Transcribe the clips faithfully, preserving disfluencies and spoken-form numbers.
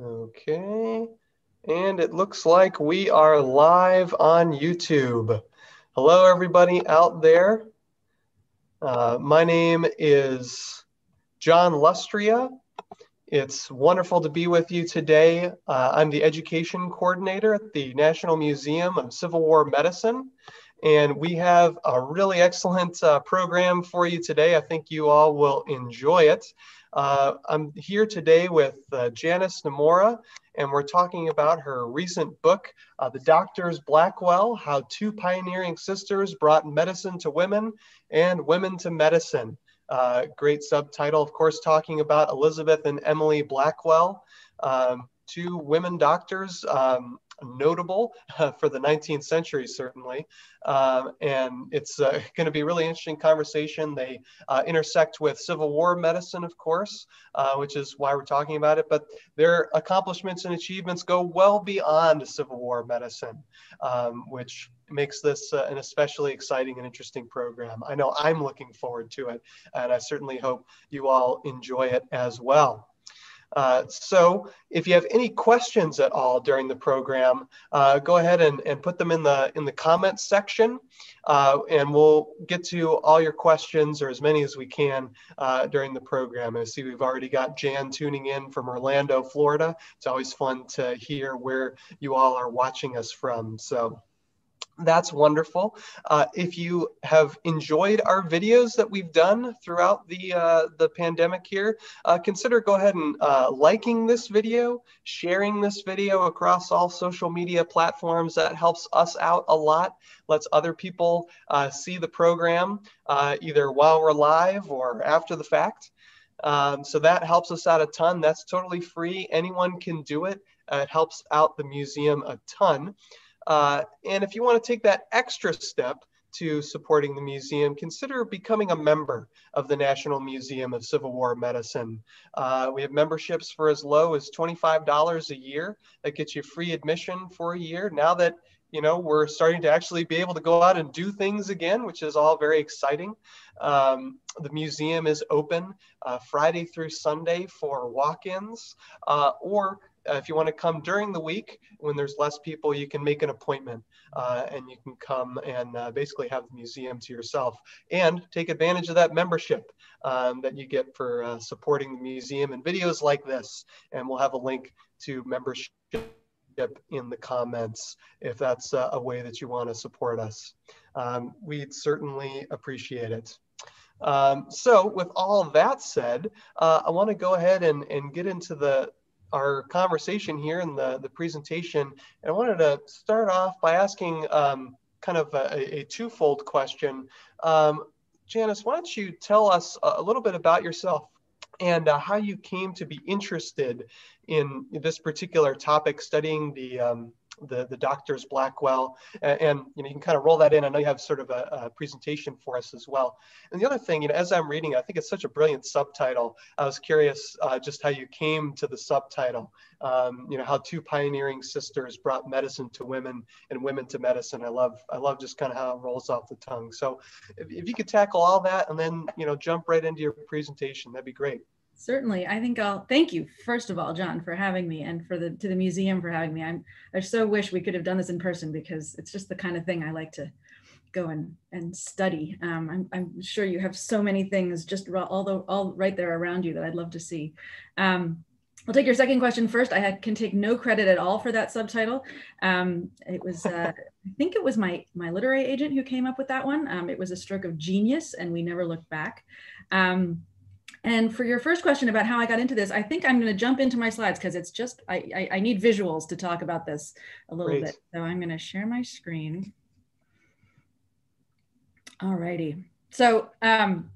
Okay, and it looks like we are live on YouTube. Hello, everybody out there. Uh, my name is John Lustria. It's wonderful to be with you today. Uh, I'm the education coordinator at the National Museum of Civil War Medicine, and we have a really excellent uh, program for you today. I think you all will enjoy it. Uh, I'm here today with uh, Janice Nimura, and we're talking about her recent book, uh, The Doctors Blackwell, How Two Pioneering Sisters Brought Medicine to Women and Women to Medicine. Uh, great subtitle, of course, talking about Elizabeth and Emily Blackwell, um, two women doctors, um, notable uh, for the nineteenth century, certainly. Uh, and it's uh, going to be a really interesting conversation. They uh, intersect with Civil War medicine, of course, uh, which is why we're talking about it. But their accomplishments and achievements go well beyond Civil War medicine, um, which makes this uh, an especially exciting and interesting program. I know I'm looking forward to it, and I certainly hope you all enjoy it as well. Uh, so if you have any questions at all during the program, uh, go ahead and, and put them in the, in the comments section, uh, and we'll get to all your questions, or as many as we can, uh, during the program. I see we've already got Jan tuning in from Orlando, Florida. It's always fun to hear where you all are watching us from. So that's wonderful. Uh, if you have enjoyed our videos that we've done throughout the, uh, the pandemic here, uh, consider go ahead and uh, liking this video, sharing this video across all social media platforms. That helps us out a lot, lets other people uh, see the program uh, either while we're live or after the fact. Um, so that helps us out a ton. That's totally free. Anyone can do it. Uh, it helps out the museum a ton. Uh, and if you want to take that extra step to supporting the museum, consider becoming a member of the National Museum of Civil War Medicine. Uh, we have memberships for as low as twenty-five dollars a year. That gets you free admission for a year. Now that, you know, we're starting to actually be able to go out and do things again, which is all very exciting. Um, the museum is open uh, Friday through Sunday for walk-ins, uh, or Uh, if you want to come during the week when there's less people, you can make an appointment uh, and you can come and uh, basically have the museum to yourself and take advantage of that membership um, that you get for uh, supporting the museum and videos like this. And we'll have a link to membership in the comments if that's uh, a way that you want to support us. Um, we'd certainly appreciate it. Um, so with all that said, uh, I want to go ahead and, and get into the our conversation here in the, the presentation. And I wanted to start off by asking um, kind of a, a twofold question. Um, Janice, why don't you tell us a little bit about yourself and uh, how you came to be interested in this particular topic, studying the, um, the, the Doctors Blackwell, and, and you know, you can kind of roll that in. I know you have sort of a, a presentation for us as well. And the other thing, you know, as I'm reading, I think it's such a brilliant subtitle. I was curious uh, just how you came to the subtitle, um, you know, how two pioneering sisters brought medicine to women and women to medicine. I love, I love just kind of how it rolls off the tongue. So if, if you could tackle all that and then, you know, jump right into your presentation, that'd be great. Certainly. I think I'll thank you, first of all, John, for having me, and for the to the museum for having me. I'm, I so wish we could have done this in person, because it's just the kind of thing I like to go and, and study. Um, I'm, I'm sure you have so many things just all, the, all right there around you that I'd love to see. Um, I'll take your second question first. I can take no credit at all for that subtitle. Um, it was, uh, I think it was my, my literary agent who came up with that one. Um, it was a stroke of genius, and we never looked back. Um, And for your first question about how I got into this, I think I'm going to jump into my slides, because it's just, I, I, I need visuals to talk about this a little Great. bit. So I'm going to share my screen. All righty. So um,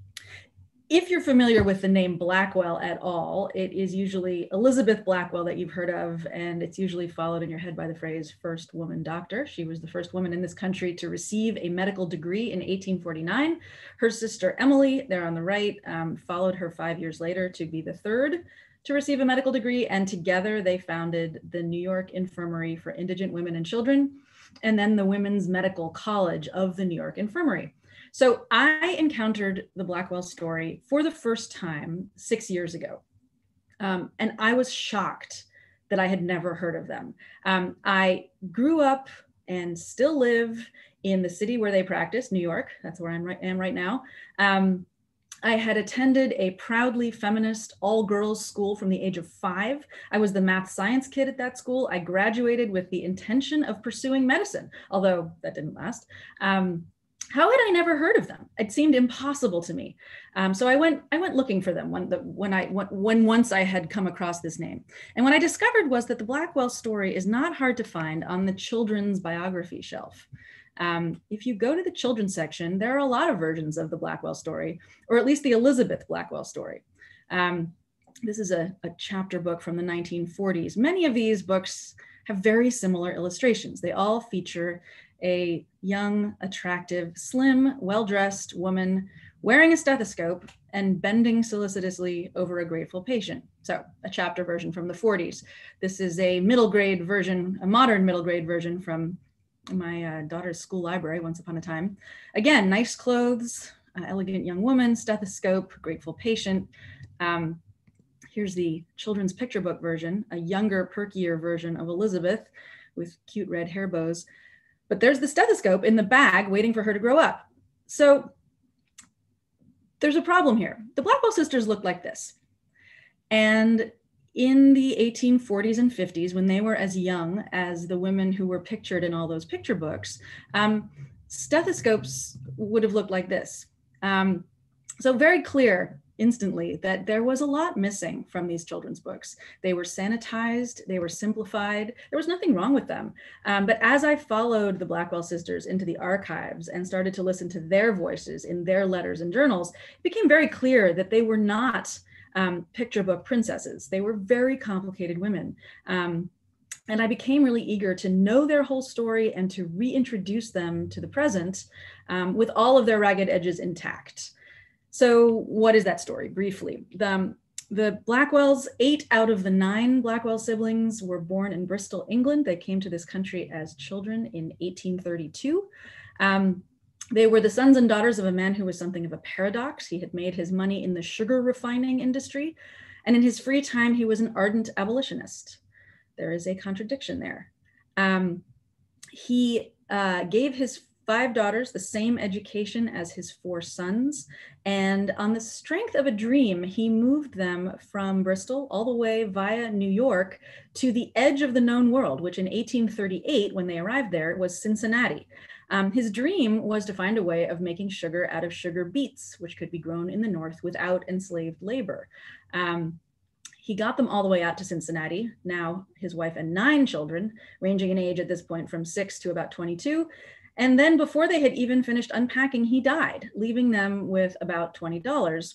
if you're familiar with the name Blackwell at all, it is usually Elizabeth Blackwell that you've heard of, and it's usually followed in your head by the phrase first woman doctor. She was the first woman in this country to receive a medical degree in eighteen forty-nine. Her sister Emily, there on the right, um, followed her five years later to be the third to receive a medical degree, and together they founded the New York Infirmary for Indigent Women and Children, and then the Women's Medical College of the New York Infirmary. So I encountered the Blackwell story for the first time six years ago, um, and I was shocked that I had never heard of them. Um, I grew up and still live in the city where they practice, New York. That's where I'm right, am right now. Um, I had attended a proudly feminist all-girls school from the age of five. I was the math science kid at that school. I graduated with the intention of pursuing medicine, although that didn't last. Um, how had I never heard of them? It seemed impossible to me. Um, so I went, I went looking for them when, the, when, I, when once I had come across this name. And what I discovered was that the Blackwell story is not hard to find on the children's biography shelf. Um, if you go to the children's section, there are a lot of versions of the Blackwell story, or at least the Elizabeth Blackwell story. Um, this is a, a chapter book from the nineteen forties. Many of these books have very similar illustrations. They all feature a young, attractive, slim, well-dressed woman wearing a stethoscope and bending solicitously over a grateful patient. So a chapter version from the forties. This is a middle grade version, a modern middle grade version from my uh, daughter's school library once upon a time. Again, nice clothes, uh, elegant young woman, stethoscope, grateful patient. Um, here's the children's picture book version, a younger, perkier version of Elizabeth with cute red hair bows. But there's the stethoscope in the bag waiting for her to grow up. So there's a problem here. The Blackwell sisters looked like this. And in the eighteen forties and fifties, when they were as young as the women who were pictured in all those picture books, um, stethoscopes would have looked like this. Um, so very clear instantly that there was a lot missing from these children's books. They were sanitized, they were simplified, there was nothing wrong with them. Um, but as I followed the Blackwell sisters into the archives and started to listen to their voices in their letters and journals, it became very clear that they were not Um, picture book princesses. They were very complicated women. Um, and I became really eager to know their whole story and to reintroduce them to the present um, with all of their ragged edges intact. So what is that story? Briefly, the, um, the Blackwells, eight out of the nine Blackwell siblings were born in Bristol, England. They came to this country as children in eighteen thirty-two. Um, They were the sons and daughters of a man who was something of a paradox. He had made his money in the sugar refining industry, and in his free time, he was an ardent abolitionist. There is a contradiction there. Um, he uh, gave his five daughters the same education as his four sons, and on the strength of a dream, he moved them from Bristol all the way via New York to the edge of the known world, which in eighteen thirty-eight, when they arrived there, was Cincinnati. Um, his dream was to find a way of making sugar out of sugar beets, which could be grown in the North without enslaved labor. Um, he got them all the way out to Cincinnati, now his wife and nine children, ranging in age at this point from six to about twenty-two. And then before they had even finished unpacking, he died, leaving them with about twenty dollars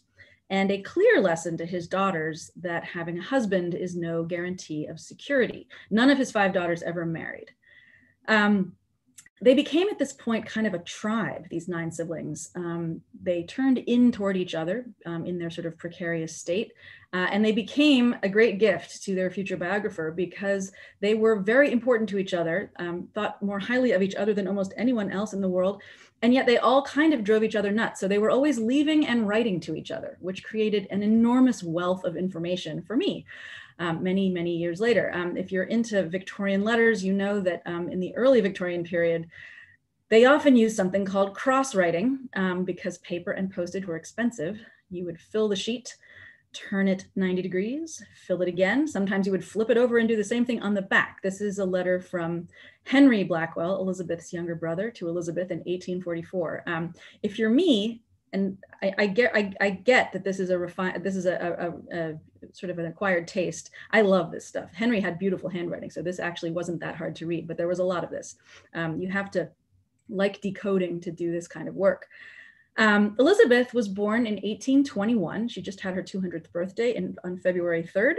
and a clear lesson to his daughters that having a husband is no guarantee of security. None of his five daughters ever married. Um, They became at this point kind of a tribe, these nine siblings. Um, they turned in toward each other um, in their sort of precarious state, uh, and they became a great gift to their future biographer because they were very important to each other, um, thought more highly of each other than almost anyone else in the world, and yet they all kind of drove each other nuts. So they were always leaving and writing to each other, which created an enormous wealth of information for me. Um, many, many years later. Um, if you're into Victorian letters, you know that um, in the early Victorian period, they often used something called cross-writing um, because paper and postage were expensive. You would fill the sheet, turn it ninety degrees, fill it again. Sometimes you would flip it over and do the same thing on the back. This is a letter from Henry Blackwell, Elizabeth's younger brother, to Elizabeth in eighteen forty-four. Um, if you're me, and I, I get, I, I get that this is a refined, this is a, a, a sort of an acquired taste. I love this stuff. Henry had beautiful handwriting, so this actually wasn't that hard to read, but there was a lot of this. Um, you have to like decoding to do this kind of work. Um, Elizabeth was born in eighteen twenty-one. She just had her two hundredth birthday in, on February third.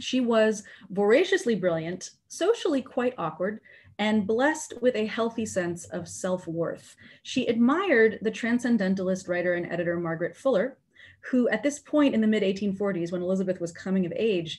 She was voraciously brilliant, socially quite awkward, and blessed with a healthy sense of self-worth. She admired the transcendentalist writer and editor Margaret Fuller, who at this point in the mid eighteen forties, when Elizabeth was coming of age,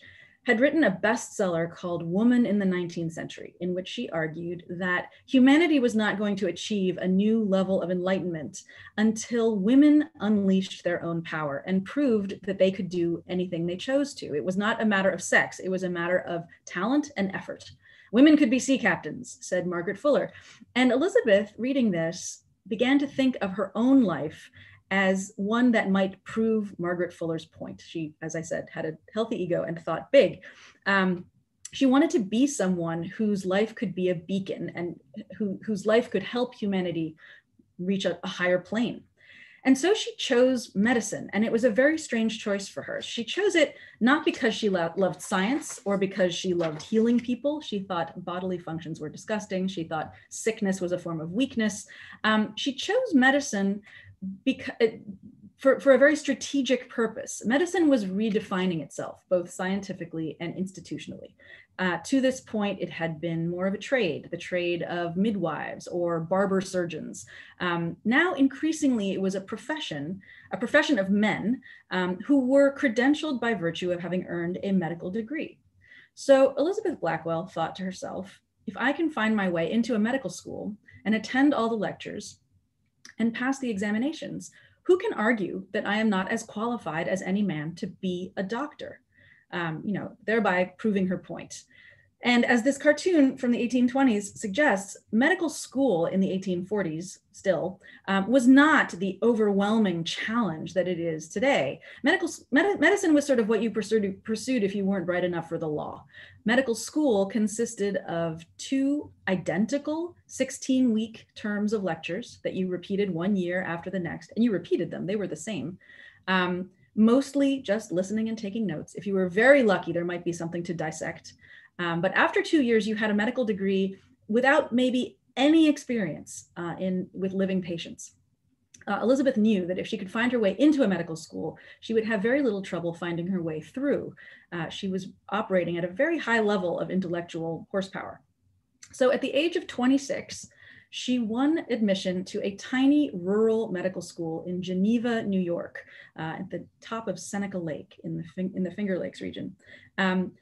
had written a bestseller called Woman in the nineteenth Century, in which she argued that humanity was not going to achieve a new level of enlightenment until women unleashed their own power and proved that they could do anything they chose to. It was not a matter of sex, it was a matter of talent and effort. Women could be sea captains, said Margaret Fuller. And Elizabeth, reading this, began to think of her own life as one that might prove Margaret Fuller's point. She, as I said, had a healthy ego and thought big. Um, she wanted to be someone whose life could be a beacon and who, whose life could help humanity reach a, a higher plane. And so she chose medicine, and it was a very strange choice for her. She chose it not because she lo- loved science or because she loved healing people. She thought bodily functions were disgusting. She thought sickness was a form of weakness. Um, she chose medicine because, for, for a very strategic purpose. Medicine was redefining itself, both scientifically and institutionally. Uh, to this point, it had been more of a trade, the trade of midwives or barber surgeons. Um, now, increasingly, it was a profession, a profession of men um, who were credentialed by virtue of having earned a medical degree. So Elizabeth Blackwell thought to herself, if I can find my way into a medical school and attend all the lectures, and pass the examinations, who can argue that I am not as qualified as any man to be a doctor? Um, you know, thereby proving her point. And as this cartoon from the eighteen twenties suggests, medical school in the eighteen forties still um, was not the overwhelming challenge that it is today. Medical med- medicine was sort of what you pursued, pursued if you weren't bright enough for the law. Medical school consisted of two identical sixteen-week terms of lectures that you repeated one year after the next, and you repeated them, they were the same. Um, mostly just listening and taking notes. If you were very lucky, there might be something to dissect. Um, but after two years, you had a medical degree without maybe any experience uh, in with living patients. Uh, Elizabeth knew that if she could find her way into a medical school, she would have very little trouble finding her way through. Uh, she was operating at a very high level of intellectual horsepower. So at the age of twenty-six, she won admission to a tiny rural medical school in Geneva, New York, uh, at the top of Seneca Lake in the, fin- in the Finger Lakes region. Um,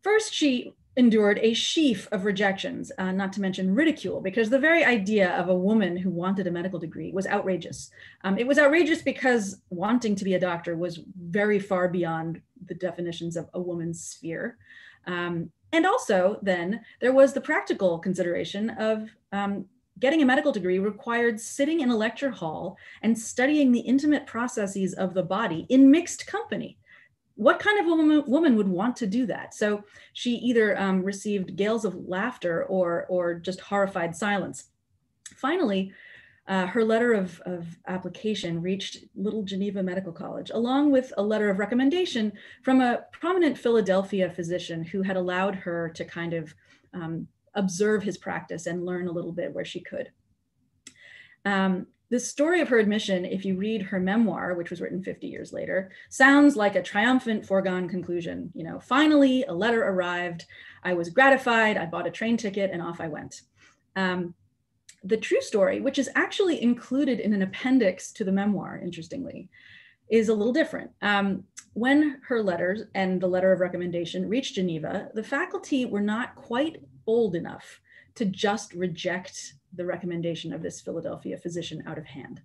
First, she endured a sheaf of rejections, uh, not to mention ridicule, because the very idea of a woman who wanted a medical degree was outrageous. Um, it was outrageous because wanting to be a doctor was very far beyond the definitions of a woman's sphere. Um, and also then there was the practical consideration of um, getting a medical degree required sitting in a lecture hall and studying the intimate processes of the body in mixed company. What kind of a woman, woman would want to do that? So she either um, received gales of laughter or, or just horrified silence. Finally, uh, her letter of, of application reached Little Geneva Medical College, along with a letter of recommendation from a prominent Philadelphia physician who had allowed her to kind of um, observe his practice and learn a little bit where she could. Um, The story of her admission, if you read her memoir, which was written fifty years later, sounds like a triumphant foregone conclusion. You know, finally, a letter arrived. I was gratified. I bought a train ticket and off I went. Um, the true story, which is actually included in an appendix to the memoir, interestingly, is a little different. Um, when her letters and the letter of recommendation reached Geneva, the faculty were not quite bold enough to just reject the recommendation of this Philadelphia physician out of hand.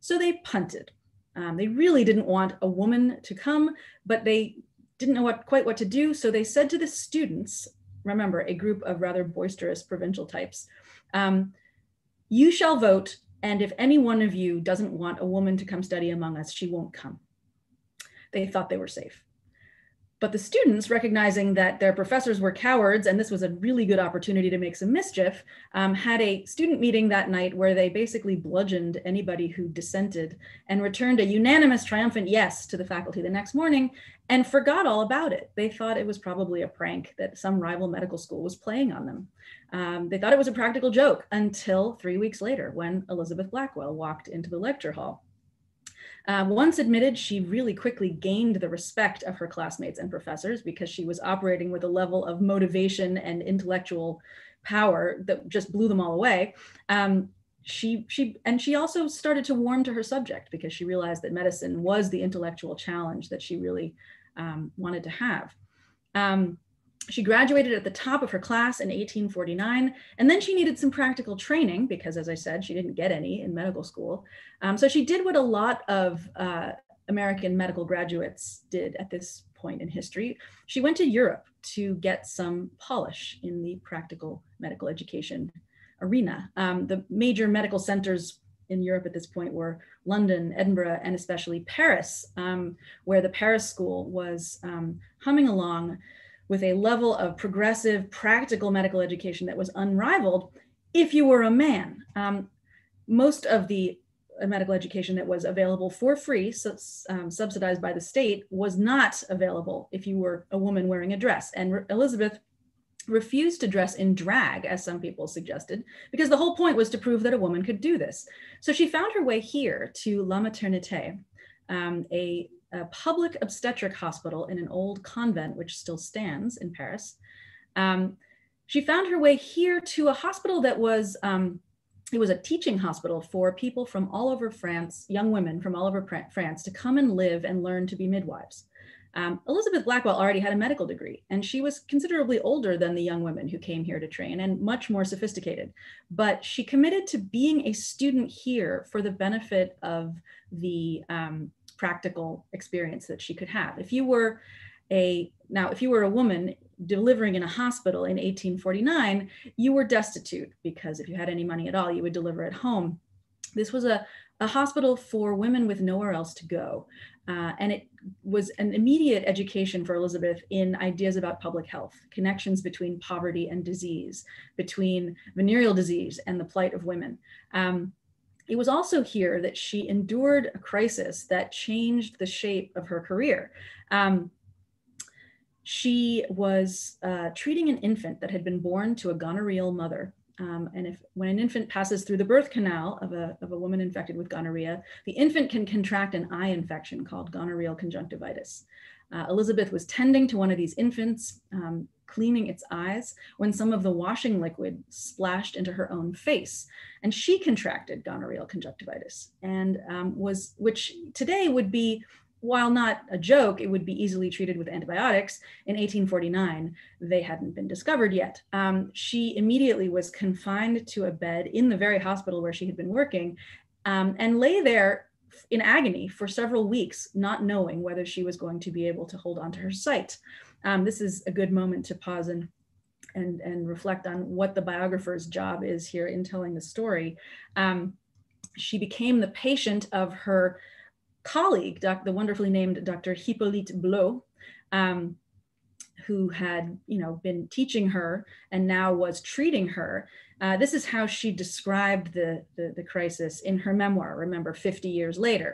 So they punted. Um, they really didn't want a woman to come, but they didn't know what, quite what to do. So they said to the students, remember, a group of rather boisterous provincial types, um, you shall vote. And if any one of you doesn't want a woman to come study among us, she won't come. They thought they were safe. But the students, recognizing that their professors were cowards and this was a really good opportunity to make some mischief, um, had a student meeting that night where they basically bludgeoned anybody who dissented and returned a unanimous triumphant yes to the faculty the next morning and forgot all about it. They thought it was probably a prank that some rival medical school was playing on them. Um, they thought it was a practical joke until three weeks later when Elizabeth Blackwell walked into the lecture hall. Uh, once admitted, she really quickly gained the respect of her classmates and professors because she was operating with a level of motivation and intellectual power that just blew them all away. Um, she, she, and she also started to warm to her subject because she realized that medicine was the intellectual challenge that she really um, wanted to have. Um, she graduated at the top of her class in eighteen forty-nine, and then she needed some practical training because, as I said, she didn't get any in medical school. Um, so she did what a lot of uh, American medical graduates did at this point in history. She went to Europe to get some polish in the practical medical education arena. Um, the major medical centers in Europe at this point were London, Edinburgh, and especially Paris, um, where the Paris School was um, humming along with a level of progressive practical medical education that was unrivaled if you were a man. Um, most of the medical education that was available for free, so, um, subsidized by the state, was not available if you were a woman wearing a dress. And Re- Elizabeth refused to dress in drag, as some people suggested, because the whole point was to prove that a woman could do this. So she found her way here to La Maternité, um, a a public obstetric hospital in an old convent, which still stands in Paris. Um, she found her way here to a hospital that was, um, it was a teaching hospital for people from all over France, young women from all over France, to come and live and learn to be midwives. Um, Elizabeth Blackwell already had a medical degree, and she was considerably older than the young women who came here to train and much more sophisticated, but she committed to being a student here for the benefit of the um, practical experience that she could have. If you were a, now if you were a woman delivering in a hospital in eighteen forty-nine, you were destitute because if you had any money at all, you would deliver at home. This was a, a hospital for women with nowhere else to go. Uh, and it was an immediate education for Elizabeth in ideas about public health, connections between poverty and disease, between venereal disease and the plight of women. Um, It was also here that she endured a crisis that changed the shape of her career. Um, she was uh, treating an infant that had been born to a gonorrheal mother. Um, and if when an infant passes through the birth canal of a, of a woman infected with gonorrhea, the infant can contract an eye infection called gonorrheal conjunctivitis. Uh, Elizabeth was tending to one of these infants, um, cleaning its eyes, when some of the washing liquid splashed into her own face. And she contracted gonorrheal conjunctivitis, and um, was, which today would be, while not a joke, it would be easily treated with antibiotics. In eighteen forty-nine, they hadn't been discovered yet. Um, she immediately was confined to a bed in the very hospital where she had been working, um, and lay there in agony for several weeks, not knowing whether she was going to be able to hold on to her sight. Um, this is a good moment to pause and, and, and reflect on what the biographer's job is here in telling the story. Um, she became the patient of her colleague, doc, the wonderfully named Doctor Hippolyte Blot, um, who had, you know, been teaching her and now was treating her. Uh, this is how she described the, the, the crisis in her memoir, remember, fifty years later.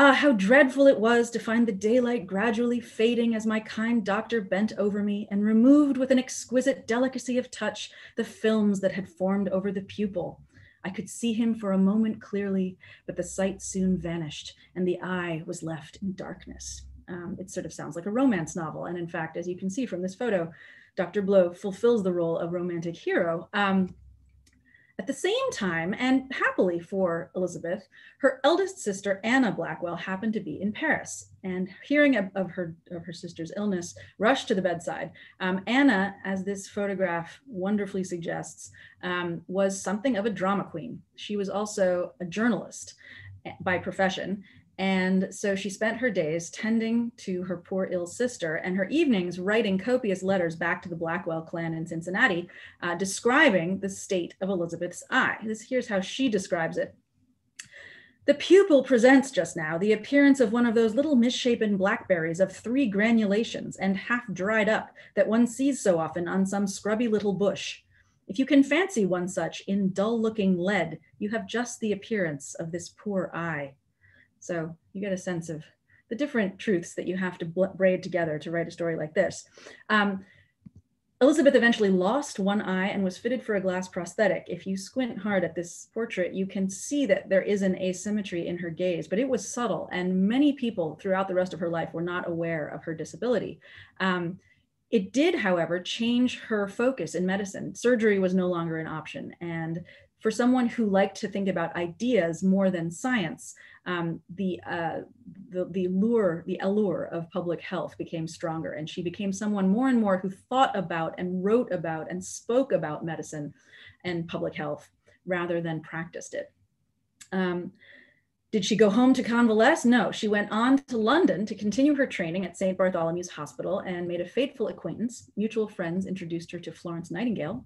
Ah, how dreadful it was to find the daylight gradually fading as my kind doctor bent over me and removed with an exquisite delicacy of touch the films that had formed over the pupil. I could see him for a moment clearly, but the sight soon vanished and the eye was left in darkness. Um, it sort of sounds like a romance novel. And in fact, as you can see from this photo, Doctor Blot fulfills the role of romantic hero. Um, at the same time, and happily for Elizabeth, her eldest sister, Anna Blackwell, happened to be in Paris, and hearing of, of, her, of her sister's illness, rushed to the bedside. Um, Anna, as this photograph wonderfully suggests, um, was something of a drama queen. She was also a journalist by profession. And so she spent her days tending to her poor ill sister and her evenings writing copious letters back to the Blackwell clan in Cincinnati, uh, describing the state of Elizabeth's eye. This, here's how she describes it. The pupil presents just now the appearance of one of those little misshapen blackberries of three granulations and half dried up that one sees so often on some scrubby little bush. If you can fancy one such in dull-looking lead, you have just the appearance of this poor eye. So you get a sense of the different truths that you have to braid together to write a story like this. Um, Elizabeth eventually lost one eye and was fitted for a glass prosthetic. If you squint hard at this portrait, you can see that there is an asymmetry in her gaze, but it was subtle, and many people throughout the rest of her life were not aware of her disability. Um, It did, however, change her focus in medicine. Surgery was no longer an option. And for someone who liked to think about ideas more than science, um, the, uh, the, the lure, the allure of public health became stronger. And she became someone more and more who thought about and wrote about and spoke about medicine and public health rather than practiced it. Um, Did she go home to convalesce? No, she went on to London to continue her training at Saint Bartholomew's Hospital and made a fateful acquaintance. Mutual friends introduced her to Florence Nightingale,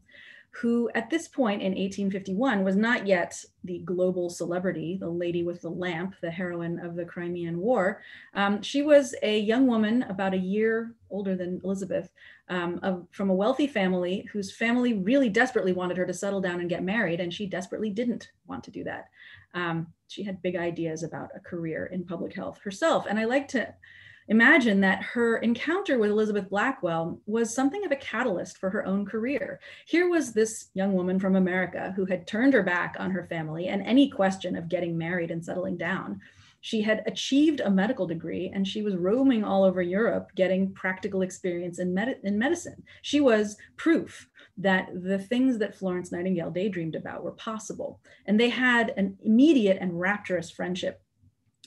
who at this point in eighteen fifty-one was not yet the global celebrity, the lady with the lamp, the heroine of the Crimean War. Um, she was a young woman about a year older than Elizabeth, um, of, from a wealthy family whose family really desperately wanted her to settle down and get married, and she desperately didn't want to do that. Um, she had big ideas about a career in public health herself. And I like to imagine that her encounter with Elizabeth Blackwell was something of a catalyst for her own career. Here was this young woman from America who had turned her back on her family and any question of getting married and settling down. She had achieved a medical degree and she was roaming all over Europe getting practical experience in, med- in medicine. She was proof that the things that Florence Nightingale daydreamed about were possible. And they had an immediate and rapturous friendship.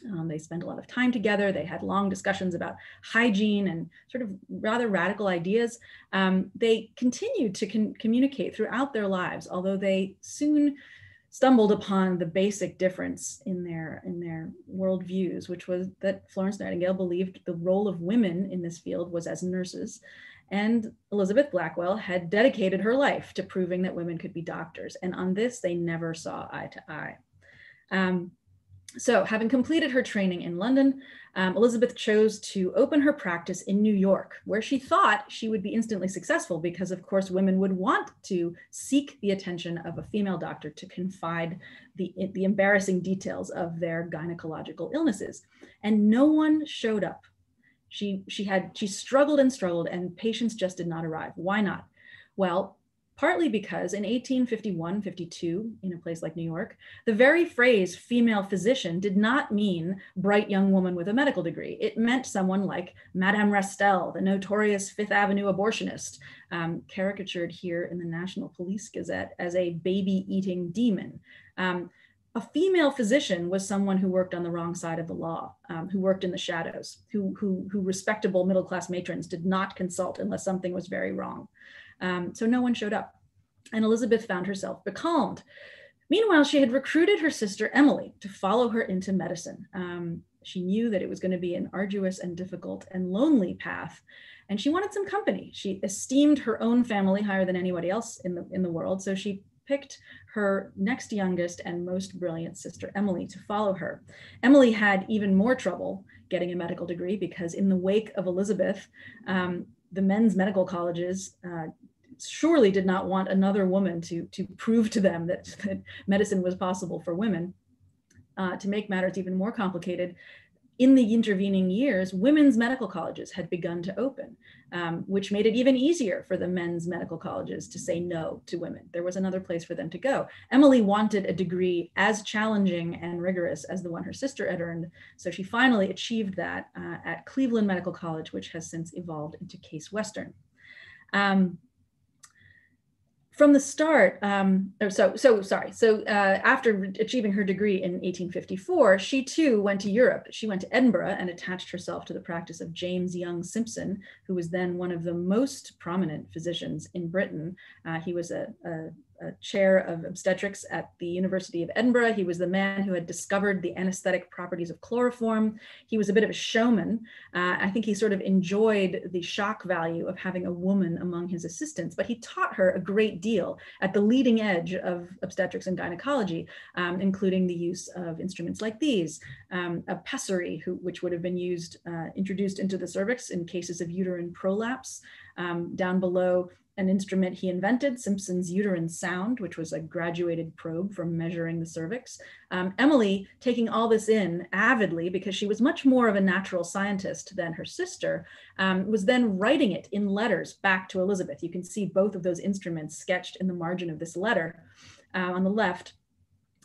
Um, they spent a lot of time together. They had long discussions about hygiene and sort of rather radical ideas. Um, they continued to con- communicate throughout their lives, although they soon stumbled upon the basic difference in their, in their worldviews, which was that Florence Nightingale believed the role of women in this field was as nurses. And Elizabeth Blackwell had dedicated her life to proving that women could be doctors. And on this, they never saw eye to eye. Um, so having completed her training in London, um, Elizabeth chose to open her practice in New York, where she thought she would be instantly successful because, of course, women would want to seek the attention of a female doctor to confide the, the embarrassing details of their gynecological illnesses. And no one showed up. She she had she struggled and struggled and patients just did not arrive. Why not? Well, partly because in eighteen fifty-one, fifty-two, in a place like New York, the very phrase female physician did not mean bright young woman with a medical degree. It meant someone like Madame Restell, the notorious Fifth Avenue abortionist, um, caricatured here in the National Police Gazette as a baby-eating demon. Um, A female physician was someone who worked on the wrong side of the law, um, who worked in the shadows, who, who, who respectable middle-class matrons did not consult unless something was very wrong. Um, so no one showed up, and Elizabeth found herself becalmed. Meanwhile, she had recruited her sister Emily to follow her into medicine. Um, she knew that it was going to be an arduous and difficult and lonely path, and she wanted some company. She esteemed her own family higher than anybody else in the, in the world, so she picked her next youngest and most brilliant sister, Emily, to follow her. Emily had even more trouble getting a medical degree because in the wake of Elizabeth, um, the men's medical colleges uh, surely did not want another woman to, to prove to them that, that medicine was possible for women. Uh, to make matters even more complicated, in the intervening years, women's medical colleges had begun to open, um, which made it even easier for the men's medical colleges to say no to women. There was another place for them to go. Emily wanted a degree as challenging and rigorous as the one her sister had earned, so she finally achieved that uh, at Cleveland Medical College, which has since evolved into Case Western. Um, From the start, um, so so sorry. So uh, after achieving her degree in eighteen fifty-four, she too went to Europe. She went to Edinburgh and attached herself to the practice of James Young Simpson, who was then one of the most prominent physicians in Britain. Uh, he was a, a, a chair of obstetrics at the University of Edinburgh. He was the man who had discovered the anesthetic properties of chloroform. He was a bit of a showman. Uh, I think he sort of enjoyed the shock value of having a woman among his assistants, but he taught her a great deal at the leading edge of obstetrics and gynecology, um, including the use of instruments like these, um, a pessary, who, which would have been used, uh, introduced into the cervix in cases of uterine prolapse. Um, down below, an instrument he invented, Simpson's uterine sound, which was a graduated probe for measuring the cervix. Um, Emily, taking all this in avidly because she was much more of a natural scientist than her sister, um, was then writing it in letters back to Elizabeth. You can see both of those instruments sketched in the margin of this letter uh, on the left.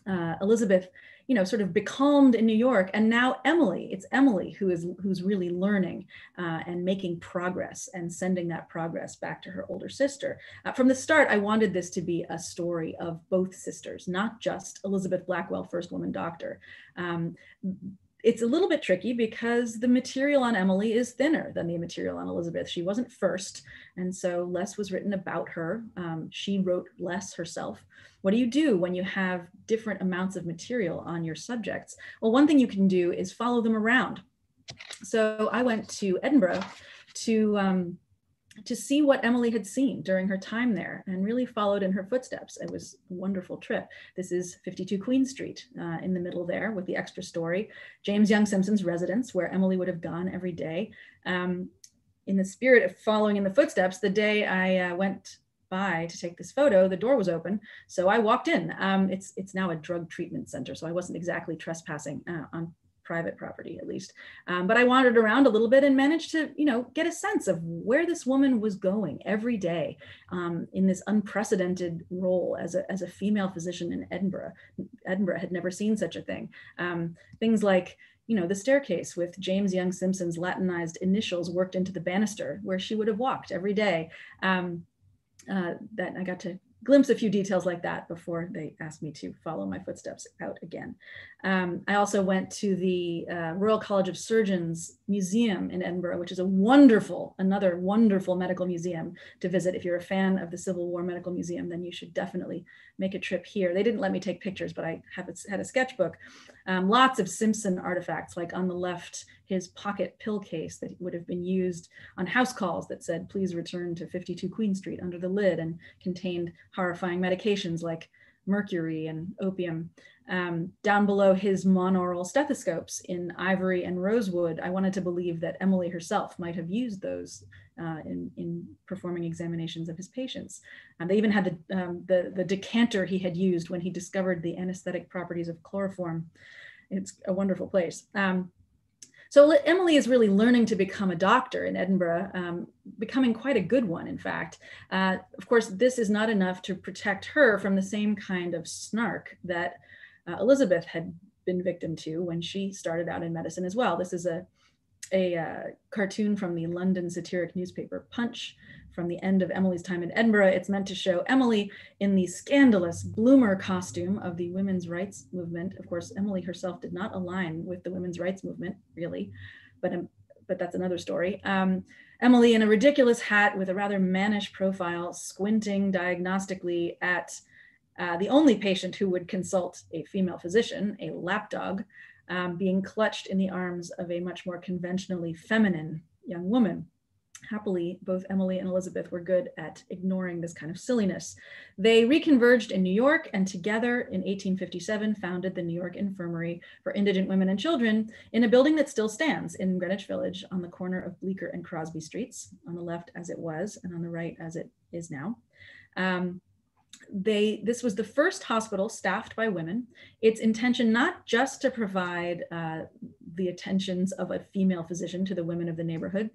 Uh, Elizabeth you know, sort of becalmed in New York. And now Emily, it's Emily who is who's really learning uh, and making progress and sending that progress back to her older sister. Uh, from the start, I wanted this to be a story of both sisters, not just Elizabeth Blackwell, first woman doctor. Um, It's a little bit tricky because the material on Emily is thinner than the material on Elizabeth. She wasn't first, and so less was written about her. Um, she wrote less herself. What do you do when you have different amounts of material on your subjects? Well, one thing you can do is follow them around. So I went to Edinburgh to, um, to see what Emily had seen during her time there and really followed in her footsteps. It was a wonderful trip. This is fifty-two Queen Street uh, in the middle there with the extra story, James Young Simpson's residence where Emily would have gone every day. Um, in the spirit of following in the footsteps, the day I uh, went by to take this photo, the door was open. So I walked in. Um, it's, it's now a drug treatment center. So I wasn't exactly trespassing uh, on private property at least. Um, but I wandered around a little bit and managed to, you know, get a sense of where this woman was going every day um, in this unprecedented role as a, as a female physician in Edinburgh. Edinburgh had never seen such a thing. Um, things like, you know, the staircase with James Young Simpson's Latinized initials worked into the banister where she would have walked every day. Um, uh, that I got to glimpse a few details like that before they asked me to follow my footsteps out again. Um, I also went to the uh, Royal College of Surgeons Museum in Edinburgh, which is a wonderful, another wonderful medical museum to visit. If you're a fan of the Civil War Medical Museum, then you should definitely make a trip here. They didn't let me take pictures, but I have a, had a sketchbook. Um, lots of Simpson artifacts, like on the left, his pocket pill case that would have been used on house calls that said, please return to fifty-two Queen Street under the lid, and contained horrifying medications like mercury and opium. Um, down below his monaural stethoscopes in ivory and rosewood, I wanted to believe that Emily herself might have used those uh, in, in performing examinations of his patients. Um, they even had the, um, the, the decanter he had used when he discovered the anesthetic properties of chloroform. It's a wonderful place. Um, So Emily is really learning to become a doctor in Edinburgh, um, becoming quite a good one, in fact. Uh, of course, this is not enough to protect her from the same kind of snark that uh, Elizabeth had been victim to when she started out in medicine as well. This is a, a uh, cartoon from the London satiric newspaper Punch from the end of Emily's time in Edinburgh. It's meant to show Emily in the scandalous bloomer costume of the women's rights movement. Of course, Emily herself did not align with the women's rights movement, really, but, um, but that's another story. Um, Emily in a ridiculous hat with a rather mannish profile, squinting diagnostically at uh, the only patient who would consult a female physician, a lapdog, um, being clutched in the arms of a much more conventionally feminine young woman. Happily, both Emily and Elizabeth were good at ignoring this kind of silliness. They reconverged in New York and together in eighteen fifty-seven founded the New York Infirmary for Indigent Women and Children in a building that still stands in Greenwich Village on the corner of Bleecker and Crosby Streets, on the left as it was and on the right as it is now. Um, They, this was the first hospital staffed by women. Its intention not just to provide uh, the attentions of a female physician to the women of the neighborhood,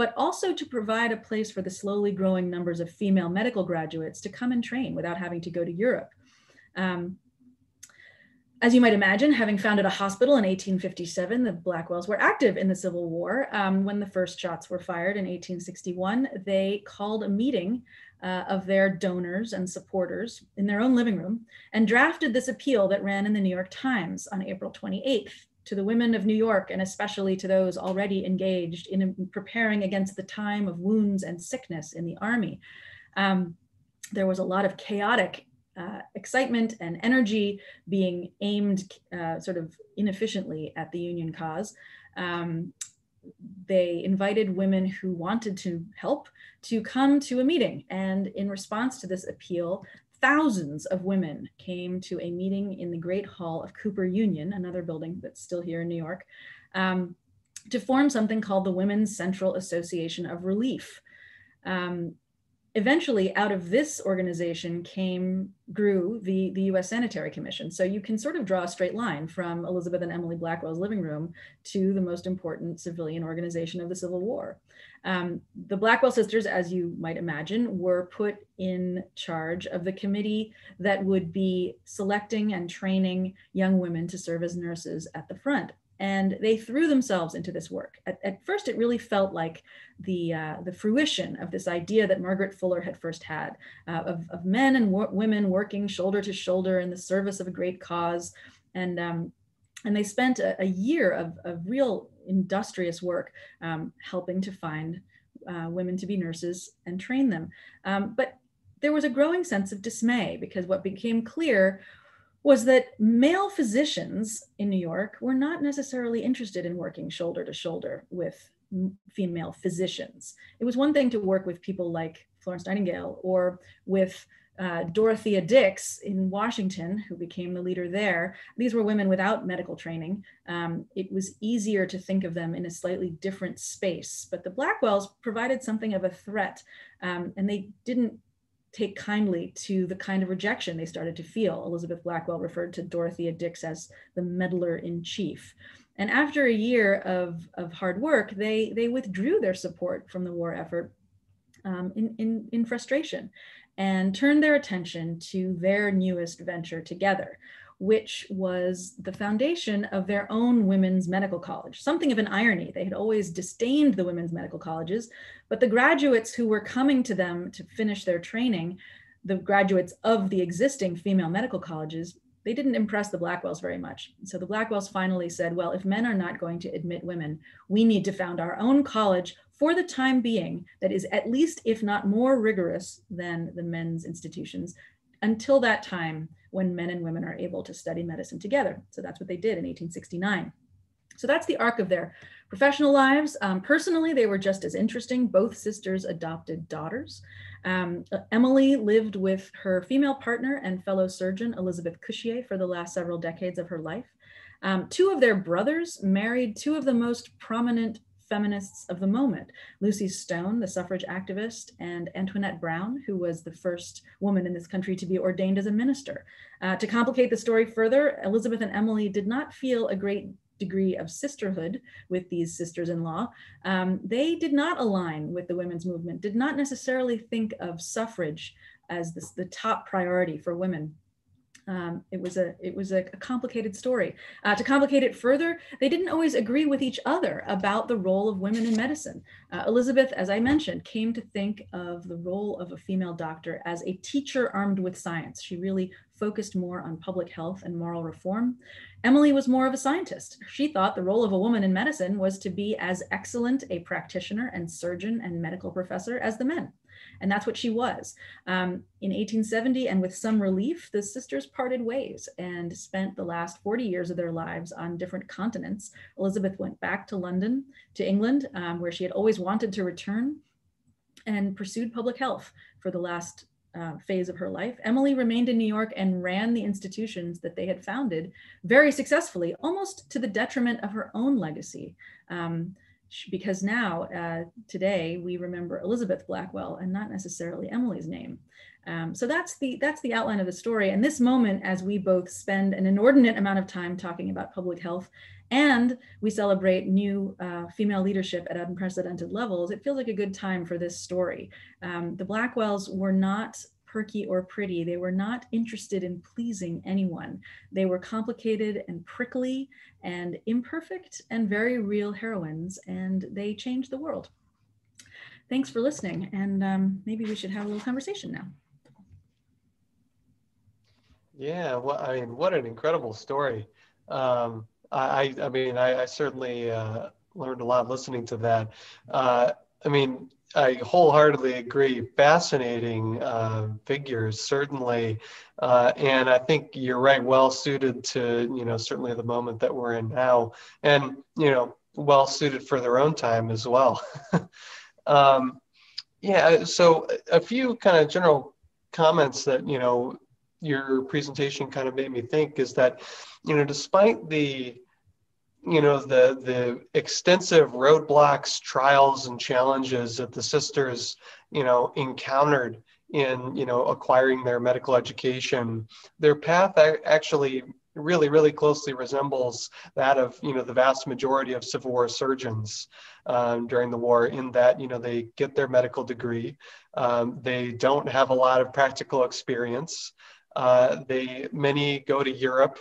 but also to provide a place for the slowly growing numbers of female medical graduates to come and train without having to go to Europe. Um, As you might imagine, having founded a hospital in eighteen fifty-seven, the Blackwells were active in the Civil War. Um, when the first shots were fired in eighteen sixty-one, they called a meeting uh, of their donors and supporters in their own living room and drafted this appeal that ran in the New York Times on April twenty-eighth to the women of New York, and especially to those already engaged in preparing against the time of wounds and sickness in the army. Um, there was a lot of chaotic Uh, excitement and energy being aimed uh, sort of inefficiently at the Union cause. Um, they invited women who wanted to help to come to a meeting. And in response to this appeal, thousands of women came to a meeting in the Great Hall of Cooper Union, another building that's still here in New York, um, to form something called the Women's Central Association of Relief. Um, eventually out of this organization came, grew the, the U S Sanitary Commission. So you can sort of draw a straight line from Elizabeth and Emily Blackwell's living room to the most important civilian organization of the Civil War. Um, the Blackwell sisters, as you might imagine, were put in charge of the committee that would be selecting and training young women to serve as nurses at the front. And they threw themselves into this work. At, at first, it really felt like the, uh, the fruition of this idea that Margaret Fuller had first had, uh, of, of men and wo- women working shoulder to shoulder in the service of a great cause. And, um, and they spent a, a year of, of real industrious work um, helping to find uh, women to be nurses and train them. Um, but there was a growing sense of dismay, because what became clear was that male physicians in New York were not necessarily interested in working shoulder to shoulder with female physicians. It was one thing to work with people like Florence Nightingale or with uh, Dorothea Dix in Washington, who became the leader there. These were women without medical training. Um, it was easier to think of them in a slightly different space, but the Blackwells provided something of a threat, um, and they didn't take kindly to the kind of rejection they started to feel. Elizabeth Blackwell referred to Dorothea Dix as the meddler in chief. And after a year of, of hard work, they, they withdrew their support from the war effort um, in, in, in frustration, and turned their attention to their newest venture together, which was the foundation of their own Women's Medical College. Something of an irony. They had always disdained the women's medical colleges, but the graduates who were coming to them to finish their training, the graduates of the existing female medical colleges, they didn't impress the Blackwells very much. So the Blackwells finally said, well, if men are not going to admit women, we need to found our own college for the time being that is at least, if not more rigorous than the men's institutions, until that time when men and women are able to study medicine together. So that's what they did in eighteen sixty-nine. So that's the arc of their professional lives. Um, personally, they were just as interesting. Both sisters adopted daughters. Um, Emily lived with her female partner and fellow surgeon, Elizabeth Cushier, for the last several decades of her life. Um, two of their brothers married two of the most prominent feminists of the moment, Lucy Stone, the suffrage activist, and Antoinette Brown, who was the first woman in this country to be ordained as a minister. Uh, to complicate the story further, Elizabeth and Emily did not feel a great degree of sisterhood with these sisters-in-law. Um, they did not align with the women's movement, did not necessarily think of suffrage as this, the top priority for women. Um, it was a it was a, a complicated story. Uh, to complicate it further, they didn't always agree with each other about the role of women in medicine. Uh, Elizabeth, as I mentioned, came to think of the role of a female doctor as a teacher armed with science. She really focused more on public health and moral reform. Emily was more of a scientist. She thought the role of a woman in medicine was to be as excellent a practitioner and surgeon and medical professor as the men. And that's what she was. Um, in eighteen seventy, and with some relief, the sisters parted ways and spent the last forty years of their lives on different continents. Elizabeth went back to London, to England, um, where she had always wanted to return, and pursued public health for the last uh, phase of her life. Emily remained in New York and ran the institutions that they had founded very successfully, almost to the detriment of her own legacy. Um, Because now, uh, today, we remember Elizabeth Blackwell and not necessarily Emily's name. Um, so that's the, that's the outline of the story. And this moment, as we both spend an inordinate amount of time talking about public health and we celebrate new uh, female leadership at unprecedented levels, it feels like a good time for this story. Um, the Blackwells were not perky or pretty. They were not interested in pleasing anyone. They were complicated and prickly and imperfect and very real heroines, and they changed the world. Thanks for listening, and um, maybe we should have a little conversation now. Yeah, well, I mean, what an incredible story. Um, I, I mean, I, I certainly uh, learned a lot listening to that. Uh, I mean, I wholeheartedly agree. Fascinating uh, figures, certainly, uh, and I think you're right. Well suited to, you know, certainly the moment that we're in now, and you know, well suited for their own time as well. um, yeah. So a few kind of general comments that, you know, your presentation kind of made me think is that, you know, despite the you know, the, the extensive roadblocks, trials, and challenges that the sisters, you know, encountered in, you know, acquiring their medical education, their path actually really, really closely resembles that of, you know, the vast majority of Civil War surgeons um, during the war, in that, you know, they get their medical degree. Um, they don't have a lot of practical experience. Uh, they, many go to Europe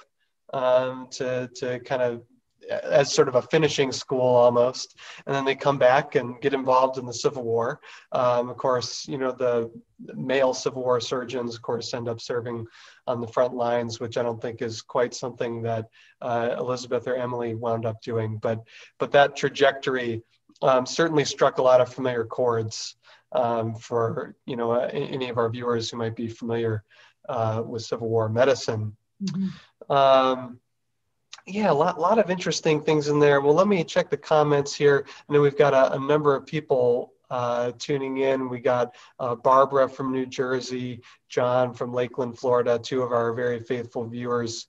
um, to, to kind of, as sort of a finishing school almost. And then they come back and get involved in the Civil War. Um, of course, you know, the male Civil War surgeons, of course, end up serving on the front lines, which I don't think is quite something that uh, Elizabeth or Emily wound up doing. But, but that trajectory um, certainly struck a lot of familiar chords um, for, you know, uh, any of our viewers who might be familiar uh, with Civil War medicine. Mm-hmm. um, Yeah, a lot, lot of interesting things in there. Well, let me check the comments here. I know we've got a, a number of people uh, tuning in. We got uh, Barbara from New Jersey, John from Lakeland, Florida, two of our very faithful viewers.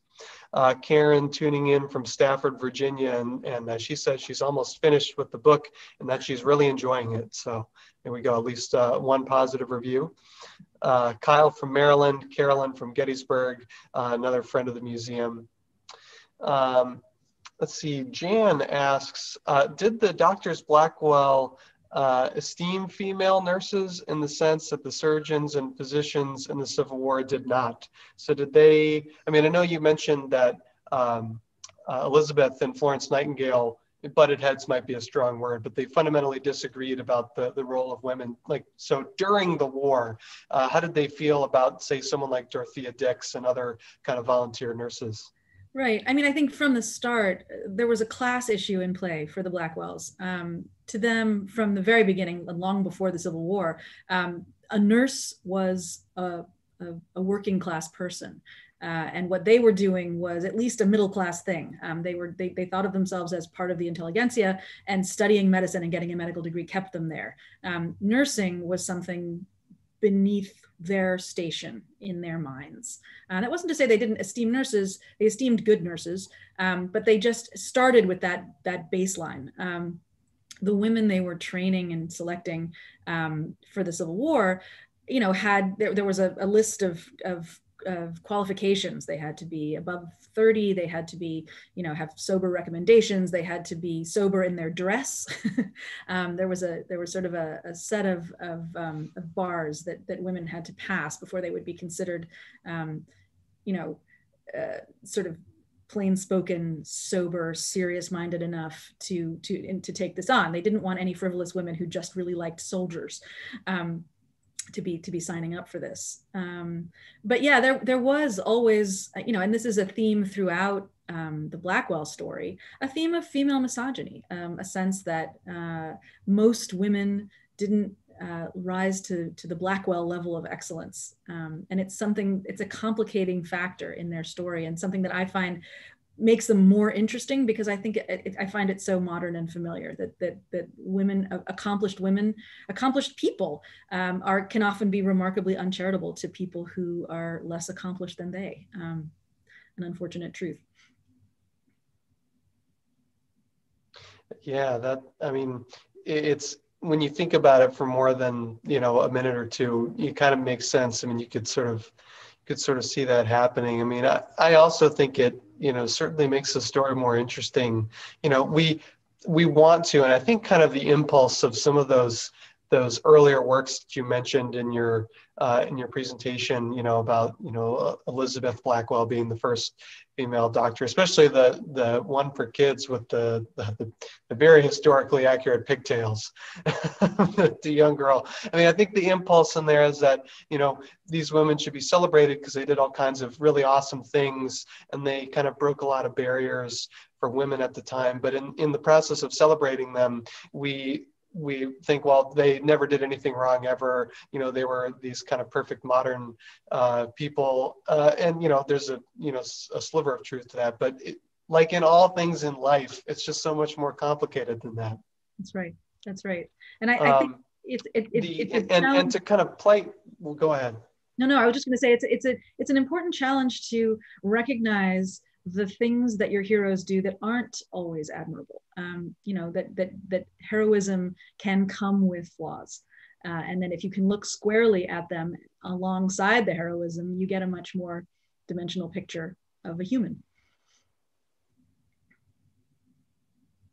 Uh, Karen tuning in from Stafford, Virginia, and, and uh, she says she's almost finished with the book and that she's really enjoying it. So there we go, at least uh, one positive review. Uh, Kyle from Maryland, Carolyn from Gettysburg, uh, another friend of the museum. Um, let's see, Jan asks, uh, did the Doctors Blackwell uh, esteem female nurses in the sense that the surgeons and physicians in the Civil War did not? So did they, I mean, I know you mentioned that um, uh, Elizabeth and Florence Nightingale butted heads might be a strong word, but they fundamentally disagreed about the, the role of women. Like, so during the war, uh, how did they feel about, say, someone like Dorothea Dix and other kind of volunteer nurses? Right. I mean, I think from the start, there was a class issue in play for the Blackwells. Um, to them, from the very beginning, long before the Civil War, um, a nurse was a, a, a working class person. Uh, and what they were doing was at least a middle class thing. Um, they were they, they thought of themselves as part of the intelligentsia, and studying medicine and getting a medical degree kept them there. Um, nursing was something beneath their station in their minds. Uh, that wasn't to say they didn't esteem nurses, they esteemed good nurses, um, but they just started with that, that baseline. Um, the women they were training and selecting um, for the Civil War, you know, had, there, there was a, a list of, of of qualifications. They had to be above thirty, they had to be, you know, have sober recommendations, they had to be sober in their dress. um, there was a, there was sort of a, a set of, of, um, of bars that, that women had to pass before they would be considered, um, you know, uh, sort of plain spoken, sober, serious minded enough to, to, to take this on. They didn't want any frivolous women who just really liked soldiers. Um, to be to be signing up for this. Um, but yeah, there, there was always, you know, and this is a theme throughout um, the Blackwell story, a theme of female misogyny, um, a sense that uh, most women didn't uh, rise to, to the Blackwell level of excellence. Um, and it's something, it's a complicating factor in their story, and something that I find makes them more interesting, because I think it, it, I find it so modern and familiar that that that women, accomplished women, accomplished people um, are can often be remarkably uncharitable to people who are less accomplished than they. Um, an unfortunate truth. Yeah, that I mean, it's. When you think about it for more than, you know, a minute or two, it kind of makes sense. I mean, you could sort of, you could sort of see that happening. I mean, I, I also think it, you know, certainly makes the story more interesting. You know, we, we want to, and I think kind of the impulse of some of those, those earlier works that you mentioned in your, uh, in your presentation, you know, about, you know, Elizabeth Blackwell being the first female doctor, especially the, the one for kids with the, the, the very historically accurate pigtails, the young girl. I mean, I think the impulse in there is that, you know, these women should be celebrated because they did all kinds of really awesome things, and they kind of broke a lot of barriers for women at the time. But in, in the process of celebrating them, we, we think, well, they never did anything wrong ever. You know, they were these kind of perfect modern uh, people. Uh, and, you know, there's a, you know, a sliver of truth to that, but it, like in all things in life, it's just so much more complicated than that. That's right. That's right. And I, um, I think it's, it, it, the, it, it and, sounds... and to kind of play, well, go ahead. No, no, I was just going to say, it's, it's a, it's an important challenge to recognize the things that your heroes do that aren't always admirable. Um, you know, that, that, that heroism can come with flaws. Uh, and then if you can look squarely at them alongside the heroism, you get a much more dimensional picture of a human.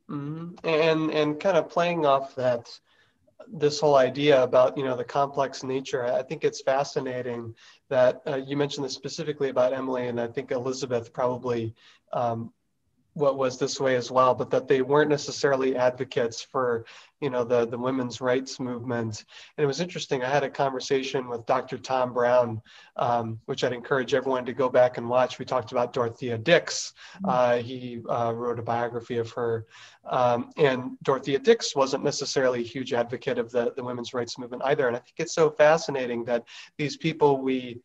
Mm-hmm. And, and kind of playing off that, this whole idea about, you know, the complex nature, I think it's fascinating that uh, you mentioned this specifically about Emily, and I think Elizabeth probably um, what was this way as well, but that they weren't necessarily advocates for, you know, the, the women's rights movement. And it was interesting, I had a conversation with Doctor Tom Brown, um, which I'd encourage everyone to go back and watch. We talked about Dorothea Dix. Uh, he uh, wrote a biography of her. Um, and Dorothea Dix wasn't necessarily a huge advocate of the, the women's rights movement either. And I think it's so fascinating that these people we,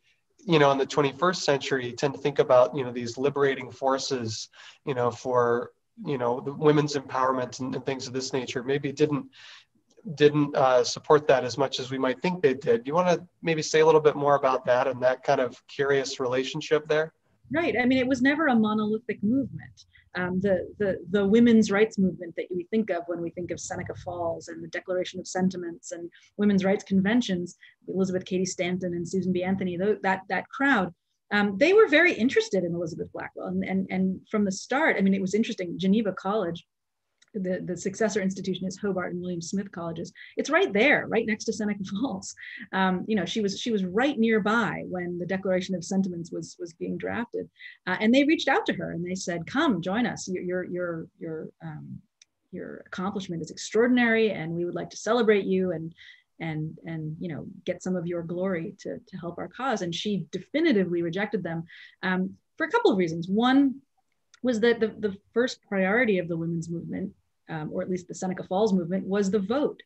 you know, in the twenty-first century, tend to think about, you know, these liberating forces, you know, for, you know, the women's empowerment and, and things of this nature, maybe didn't didn't uh, support that as much as we might think they did. Do you want to maybe say a little bit more about that and that kind of curious relationship there? Right. I mean, it was never a monolithic movement. Um, the, the, the women's rights movement that we think of when we think of Seneca Falls and the Declaration of Sentiments and women's rights conventions, Elizabeth Cady Stanton and Susan B. Anthony, th that, that crowd, um, they were very interested in Elizabeth Blackwell. And, and, and from the start, I mean, it was interesting, Geneva College, the, the successor institution is Hobart and William Smith Colleges. It's right there, right next to Seneca Falls. Um, you know, she was, she was right nearby when the Declaration of Sentiments was, was being drafted. Uh, and they reached out to her and they said, come join us. Your, your, your, your, um, your accomplishment is extraordinary and we would like to celebrate you and, and, and, you know, get some of your glory to, to help our cause. And she definitively rejected them um, for a couple of reasons. One was that the, the first priority of the women's movement, Um, or at least the Seneca Falls movement, was the vote.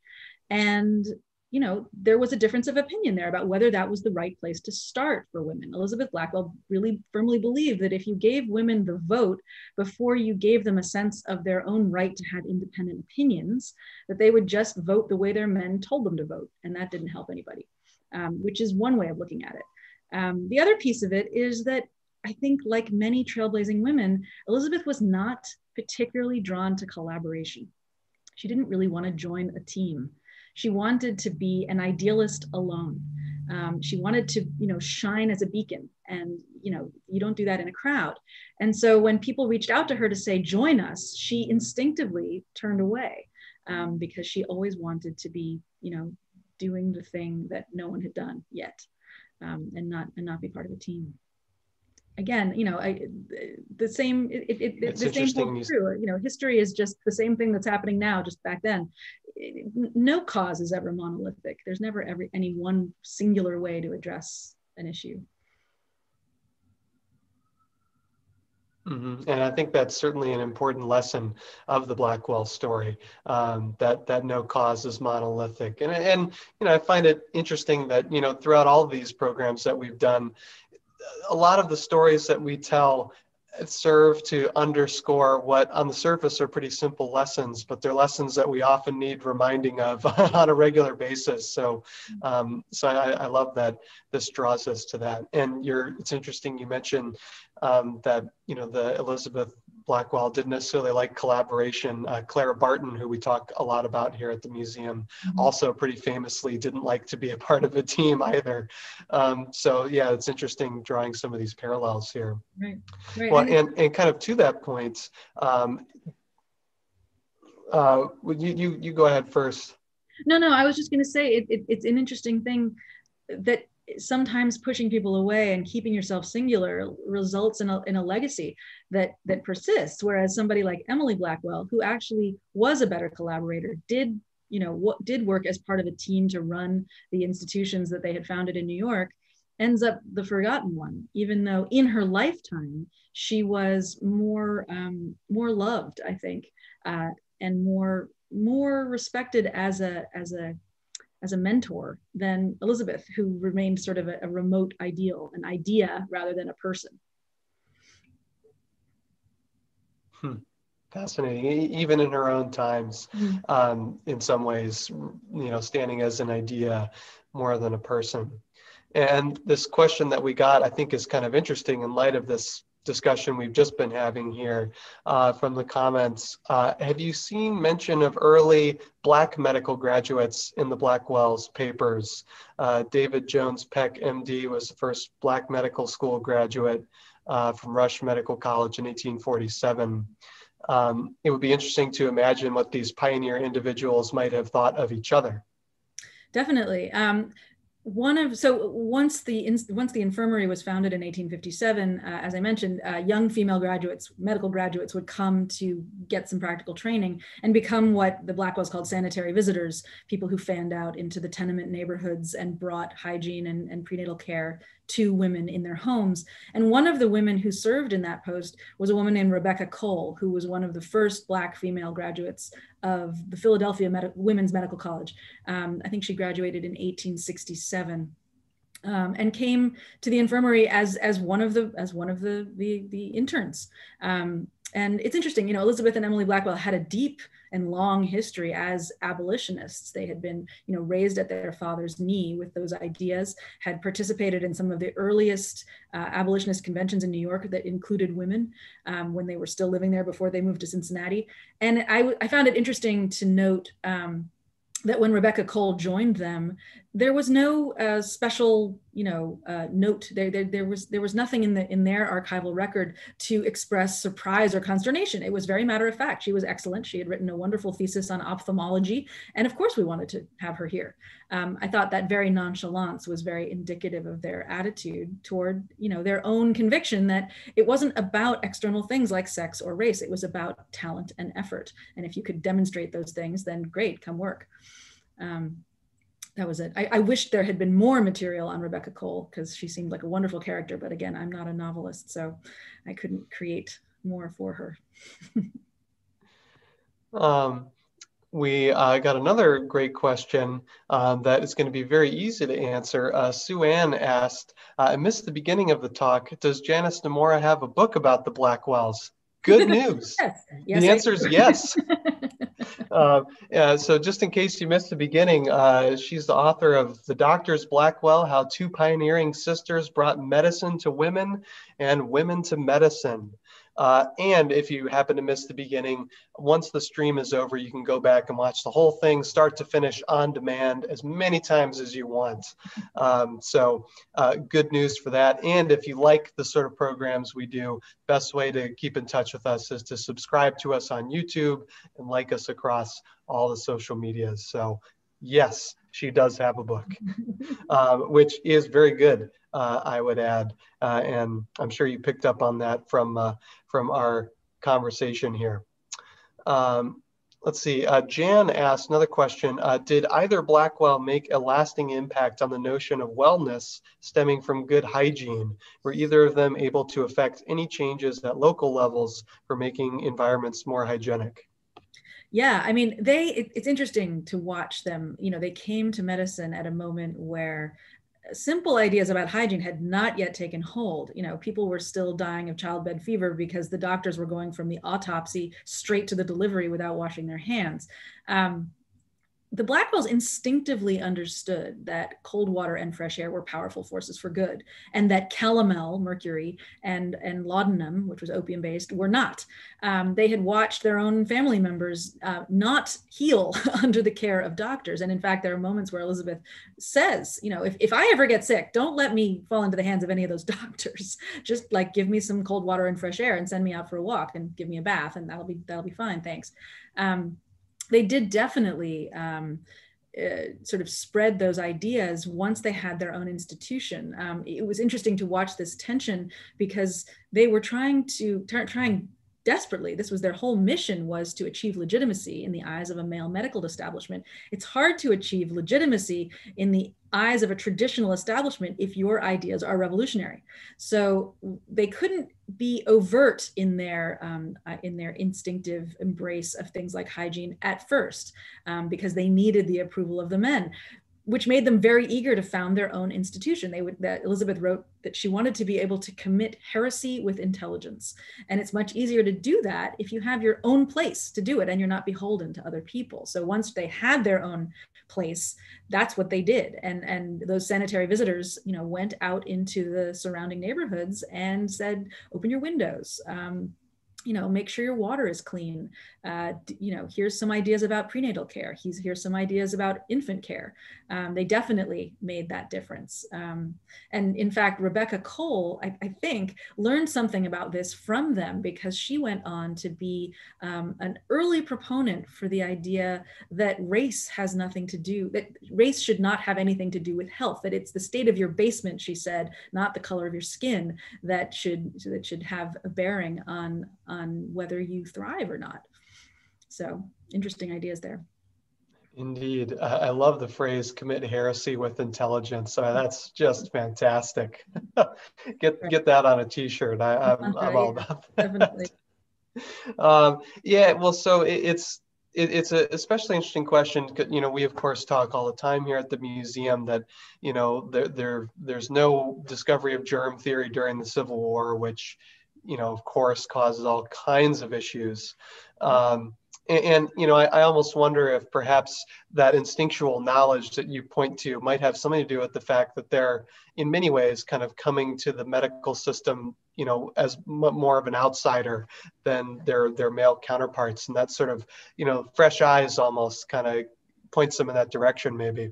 And, you know, there was a difference of opinion there about whether that was the right place to start for women. Elizabeth Blackwell really firmly believed that if you gave women the vote before you gave them a sense of their own right to have independent opinions, that they would just vote the way their men told them to vote. And that didn't help anybody, um, which is one way of looking at it. Um, the other piece of it is that I think, like many trailblazing women, Elizabeth was not particularly drawn to collaboration. She didn't really want to join a team. She wanted to be an idealist alone. Um, she wanted to, you know, shine as a beacon, and, you know, you don't do that in a crowd. And so when people reached out to her to say, join us, she instinctively turned away um, because she always wanted to be, you know, doing the thing that no one had done yet um, and not, and not be part of a team. Again, you know, I, the same, it, it, it, the same holds true. You know, history is just the same thing that's happening now, just back then. It, no cause is ever monolithic. There's never every, any one singular way to address an issue. Mm-hmm. And I think that's certainly an important lesson of the Blackwell story, um, that, that no cause is monolithic. And, and, you know, I find it interesting that, you know, throughout all these programs that we've done, a lot of the stories that we tell serve to underscore what on the surface are pretty simple lessons, but they're lessons that we often need reminding of on a regular basis. So, um, so I, I love that this draws us to that. And you're, it's interesting, you mentioned um, that, you know, the Elizabeth Blackwell didn't necessarily like collaboration. Uh, Clara Barton, who we talk a lot about here at the museum, mm-hmm. also pretty famously didn't like to be a part of a team either. Um, so yeah, it's interesting drawing some of these parallels here. Right. Right. Well, and, and kind of to that point, um, uh, would you, you, you go ahead first. No, no, I was just going to say it, it, it's an interesting thing that sometimes pushing people away and keeping yourself singular results in a, in a legacy that, that persists. Whereas somebody like Emily Blackwell, who actually was a better collaborator, did, you know, what did work as part of a team to run the institutions that they had founded in New York, ends up the forgotten one, even though in her lifetime, she was more, um, more loved, I think, uh, and more, more respected as a, as a, as a mentor than Elizabeth, who remained sort of a, a remote ideal, an idea rather than a person. Hmm. Fascinating, even in her own times, mm. um, in some ways, you know, standing as an idea more than a person. And this question that we got, I think, is kind of interesting in light of this discussion we've just been having here uh, from the comments. Uh, have you seen mention of early Black medical graduates in the Blackwell's papers? Uh, David Jones Peck, M D, was the first Black medical school graduate uh, from Rush Medical College in eighteen forty-seven. Um, it would be interesting to imagine what these pioneer individuals might have thought of each other. Definitely. Um, One of so once the once the infirmary was founded in eighteen fifty-seven, uh, as I mentioned, uh, young female graduates, medical graduates, would come to get some practical training and become what the Blackwells called sanitary visitors, people who fanned out into the tenement neighborhoods and brought hygiene and, and prenatal care to women in their homes. And one of the women who served in that post was a woman named Rebecca Cole, who was one of the first Black female graduates of the Philadelphia Medi- Women's Medical College. Um, I think she graduated in eighteen sixty-seven, um, and came to the infirmary as as one of the as one of the the, the interns. Um, and it's interesting, you know, Elizabeth and Emily Blackwell had a deep and long history as abolitionists. They had been, you know, raised at their father's knee with those ideas, had participated in some of the earliest uh, abolitionist conventions in New York that included women um, when they were still living there before they moved to Cincinnati. And I, I found it interesting to note um, that when Rebecca Cole joined them, there was no uh, special, you know, uh, note. There, there, there was there was nothing in the in their archival record to express surprise or consternation. It was very matter of fact. She was excellent. She had written a wonderful thesis on ophthalmology, and of course, we wanted to have her here. Um, I thought that very nonchalance was very indicative of their attitude toward, you know, their own conviction that it wasn't about external things like sex or race. It was about talent and effort. And if you could demonstrate those things, then great, come work. Um, that was it. I, I wished there had been more material on Rebecca Cole because she seemed like a wonderful character, but again, I'm not a novelist, so I couldn't create more for her. um, we uh, got another great question uh, that is going to be very easy to answer. Uh, Sue Ann asked, uh, I missed the beginning of the talk. Does Janice Nimura have a book about the Blackwells? Good news. Yes. Yes, the answer is yes. Uh, yeah, so just in case you missed the beginning, uh, she's the author of The Doctors Blackwell, How Two Pioneering Sisters Brought Medicine to Women and Women to Medicine. Uh, and if you happen to miss the beginning, once the stream is over, you can go back and watch the whole thing, start to finish, on demand, as many times as you want. Um, so uh, good news for that. And if you like the sort of programs we do, best way to keep in touch with us is to subscribe to us on YouTube and like us across all the social medias. So yes, she does have a book, uh, which is very good. Uh, I would add, uh, and I'm sure you picked up on that from uh, from our conversation here. Um, let's see, uh, Jan asked another question. Uh, did either Blackwell make a lasting impact on the notion of wellness stemming from good hygiene? Were either of them able to affect any changes at local levels for making environments more hygienic? Yeah, I mean, they. It, it's interesting to watch them. You know, they came to medicine at a moment where simple ideas about hygiene had not yet taken hold. You know, people were still dying of childbed fever because the doctors were going from the autopsy straight to the delivery without washing their hands. Um, the Blackwells instinctively understood that cold water and fresh air were powerful forces for good, and that calomel, mercury, and, and laudanum, which was opium-based, were not. Um, they had watched their own family members uh, not heal under the care of doctors. And in fact, there are moments where Elizabeth says, you know, if, if I ever get sick, don't let me fall into the hands of any of those doctors. Just like give me some cold water and fresh air and send me out for a walk and give me a bath and that'll be, that'll be fine, thanks. Um, They did definitely um, uh, sort of spread those ideas once they had their own institution. Um, it was interesting to watch this tension because they were trying to, trying desperately, this was their whole mission, was to achieve legitimacy in the eyes of a male medical establishment. It's hard to achieve legitimacy in the eyes of a traditional establishment if your ideas are revolutionary. So they couldn't be overt in their um, uh, in their instinctive embrace of things like hygiene at first um, because they needed the approval of the men. which made them very eager to found their own institution. They would, that Elizabeth wrote that she wanted to be able to commit heresy with intelligence. And it's much easier to do that if you have your own place to do it and you're not beholden to other people. So once they had their own place, that's what they did. And, and those sanitary visitors, you know, went out into the surrounding neighborhoods and said, open your windows. Um, you know, make sure your water is clean. Uh, you know, here's some ideas about prenatal care. He's, here's some ideas about infant care. Um, they definitely made that difference. Um, and in fact, Rebecca Cole, I, I think, learned something about this from them, because she went on to be um, an early proponent for the idea that race has nothing to do, that race should not have anything to do with health, that it's the state of your basement, she said, not the color of your skin, that should, that should have a bearing on on whether you thrive or not. So interesting ideas there. Indeed. I love the phrase commit heresy with intelligence. So that's just fantastic. get get that on a t-shirt. I, I'm, I'm all about that. Definitely. um, yeah, well, so it, it's, it, it's a especially interesting question. You know, we of course talk all the time here at the museum that, you know, there, there there's no discovery of germ theory during the Civil War, which, you know, of course, causes all kinds of issues. Um, and, and, you know, I, I almost wonder if perhaps that instinctual knowledge that you point to might have something to do with the fact that they're, in many ways, kind of coming to the medical system, you know, as more of an outsider than their, their male counterparts. And that sort of, you know, fresh eyes almost kind of points them in that direction, maybe.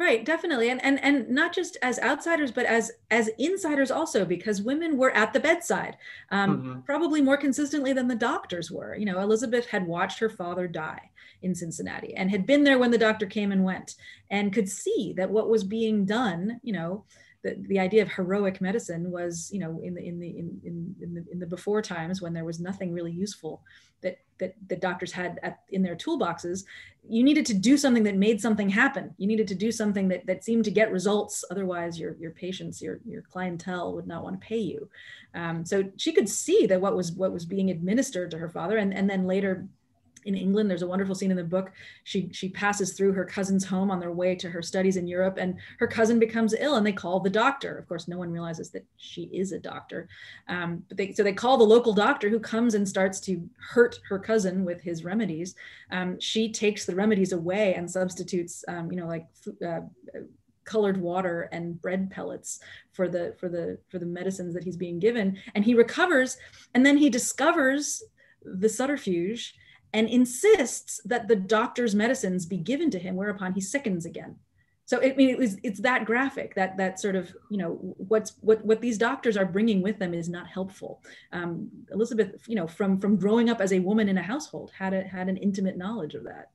Right, definitely. And, and and not just as outsiders, but as as insiders also, because women were at the bedside, um, mm-hmm. probably more consistently than the doctors were. You know, Elizabeth had watched her father die in Cincinnati and had been there when the doctor came and went, and could see that what was being done, you know, the, the idea of heroic medicine was, you know, in the in the in in, in, the, in the before times when there was nothing really useful that that the doctors had at, in their toolboxes, you needed to do something that made something happen. You needed to do something that, that seemed to get results. Otherwise your, your patients, your, your clientele would not want to pay you. Um, so she could see that what was, what was being administered to her father. And, and then later in England, there's a wonderful scene in the book. She, she passes through her cousin's home on their way to her studies in Europe, and her cousin becomes ill and they call the doctor. Of course, no one realizes that she is a doctor. Um, but they, so they call the local doctor, who comes and starts to hurt her cousin with his remedies. Um, she takes the remedies away and substitutes, um, you know, like uh, colored water and bread pellets for the, for the, for the medicines that he's being given. And he recovers, and then he discovers the subterfuge and insists that the doctor's medicines be given to him, whereupon he sickens again. So I mean, it was, it's that graphic, that that sort of, you know, what's what what these doctors are bringing with them is not helpful. Um, Elizabeth, you know, from from growing up as a woman in a household, had a, had an intimate knowledge of that.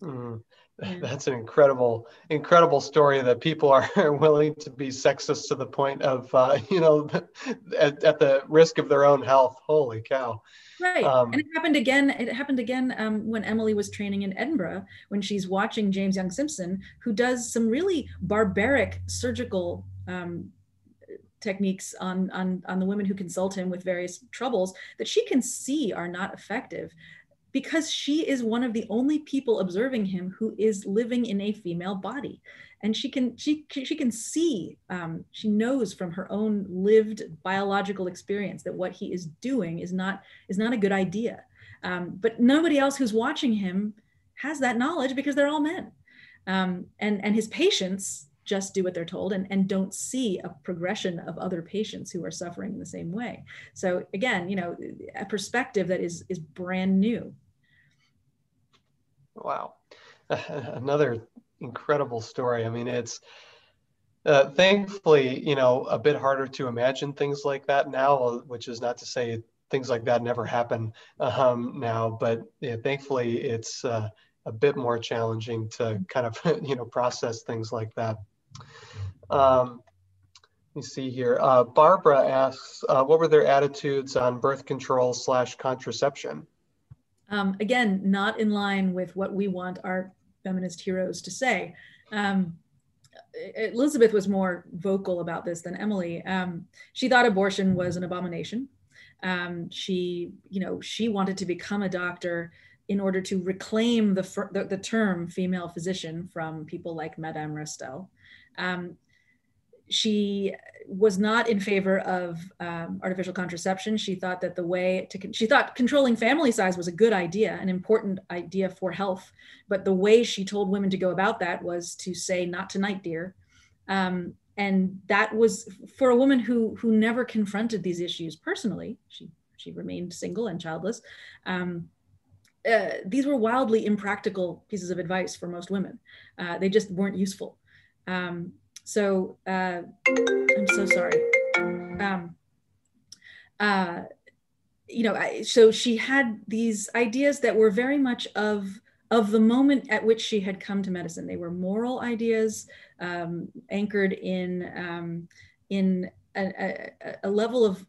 Mm. Yeah. That's an incredible, incredible story, that people are willing to be sexist to the point of, uh, you know, at, at the risk of their own health. Holy cow. Right. Um, and it happened again. It happened again um, when Emily was training in Edinburgh, when she's watching James Young Simpson, who does some really barbaric surgical um, techniques on, on, on the women who consult him with various troubles that she can see are not effective, because she is one of the only people observing him who is living in a female body. And she can, she, she can see, um, she knows from her own lived biological experience that what he is doing is not, is not a good idea. Um, but nobody else who's watching him has that knowledge, because they're all men. Um, and, and his patients just do what they're told, and, and don't see a progression of other patients who are suffering in the same way. So again, you know, a perspective that is, is brand new. Wow. Another incredible story. I mean, it's uh, thankfully, you know, a bit harder to imagine things like that now, which is not to say things like that never happen um, now, but yeah, thankfully it's uh, a bit more challenging to kind of, you know, process things like that. Um, let me see here. Uh, Barbara asks, uh, what were their attitudes on birth control slash contraception? Um, again, not in line with what we want our feminist heroes to say. Um, Elizabeth was more vocal about this than Emily. Um, she thought abortion was an abomination. Um, she, you know, she wanted to become a doctor in order to reclaim the, the, the term female physician from people like Madame Restell. Um, she was not in favor of um, artificial contraception. She thought that the way to, con she thought controlling family size was a good idea, an important idea for health. But the way she told women to go about that was to say, not tonight, dear. Um, and that was for a woman who, who never confronted these issues personally. She, she remained single and childless. Um, Uh, these were wildly impractical pieces of advice for most women. Uh, they just weren't useful. Um, so uh, I'm so sorry. Um, uh, you know, I, so she had these ideas that were very much of of the moment at which she had come to medicine. They were moral ideas um, anchored in um, in a, a, a level of.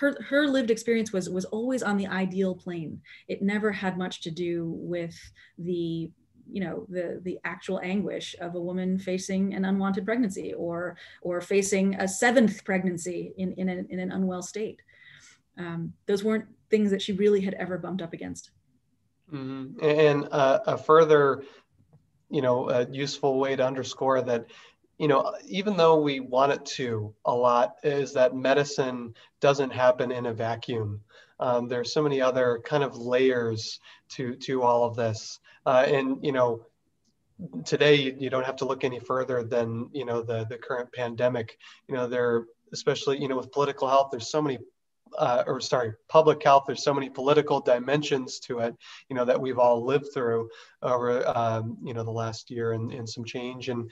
Her, her lived experience was, was always on the ideal plane. It never had much to do with the, you know, the, the actual anguish of a woman facing an unwanted pregnancy or, or facing a seventh pregnancy in, in, a, in an unwell state. Um, those weren't things that she really had ever bumped up against. Mm-hmm. And uh, a further, you know, a useful way to underscore that, you know, even though we want it to a lot, is that medicine doesn't happen in a vacuum. Um, there's so many other kind of layers to, to all of this. Uh, and, you know, today you, you don't have to look any further than, you know, the, the current pandemic. You know, there, especially, you know, with political health, there's so many, uh, or sorry, public health, there's so many political dimensions to it, you know, that we've all lived through over, um, you know, the last year and, and some change. And,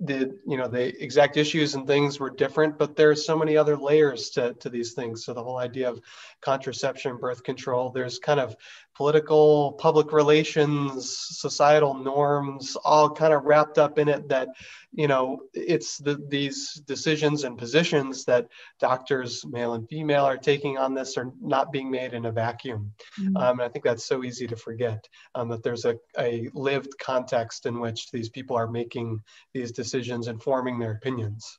the, you know, the exact issues and things were different, but there's so many other layers to, to these things. So the whole idea of contraception, birth control, there's kind of political, public relations, societal norms, all kind of wrapped up in it that, you know, it's the, these decisions and positions that doctors, male and female, are taking on this are not being made in a vacuum. Mm-hmm. um, and I think that's so easy to forget, um, that there's a, a lived context in which these people are making these decisions. decisions and forming their opinions.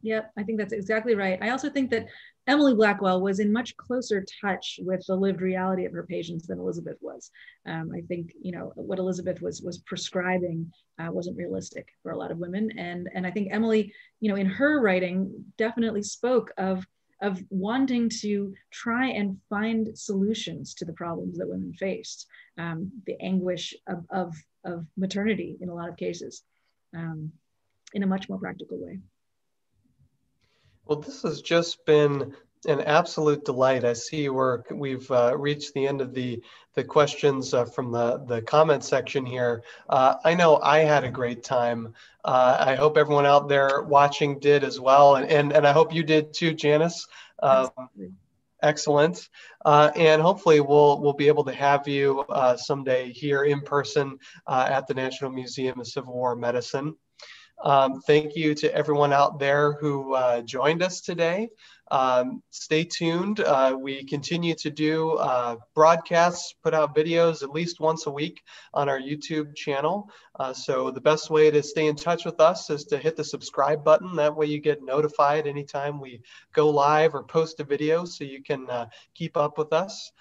Yep, I think that's exactly right. I also think that Emily Blackwell was in much closer touch with the lived reality of her patients than Elizabeth was. Um, I think, you know, what Elizabeth was was prescribing uh, wasn't realistic for a lot of women, and and I think Emily, you know, in her writing, definitely spoke of of wanting to try and find solutions to the problems that women faced, um, the anguish of, of of maternity in a lot of cases. Um, in a much more practical way. Well, this has just been an absolute delight. I see we're, we've uh, reached the end of the, the questions uh, from the, the comment section here. Uh, I know I had a great time. Uh, I hope everyone out there watching did as well. And, and, and I hope you did too, Janice. Um, Excellent. Uh, and hopefully we'll we'll be able to have you uh, someday here in person uh, at the National Museum of Civil War Medicine. Um, thank you to everyone out there who uh, joined us today. Um, stay tuned. Uh, we continue to do uh, broadcasts, put out videos at least once a week on our YouTube channel. Uh, so the best way to stay in touch with us is to hit the subscribe button. That way you get notified anytime we go live or post a video, so you can uh, keep up with us.